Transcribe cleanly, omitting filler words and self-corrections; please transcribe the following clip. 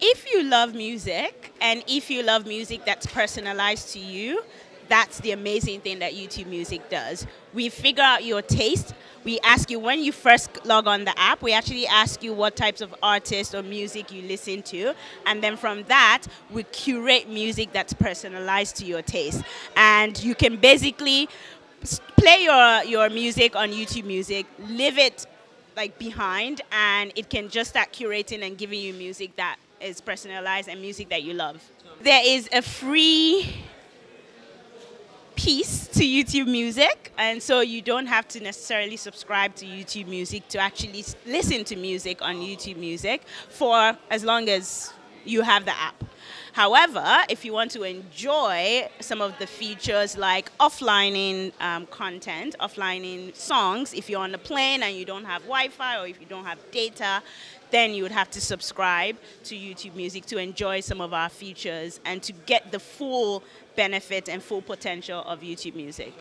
If you love music, and if you love music that's personalized to you, that's the amazing thing that YouTube Music does. We figure out your taste. We ask you when you first log on the app, we actually ask you what types of artists or music you listen to. And then from that, we curate music that's personalized to your taste. And you can basically play your music on YouTube Music, leave it like behind, and it can just start curating and giving you music that is personalized and music that you love. There is a free piece to YouTube Music, and so you don't have to necessarily subscribe to YouTube Music to actually listen to music on YouTube Music for as long as you have the app. However, if you want to enjoy some of the features like offlining content, offlining songs, if you're on a plane and you don't have Wi-Fi or if you don't have data, then you would have to subscribe to YouTube Music to enjoy some of our features and to get the full benefit and full potential of YouTube Music.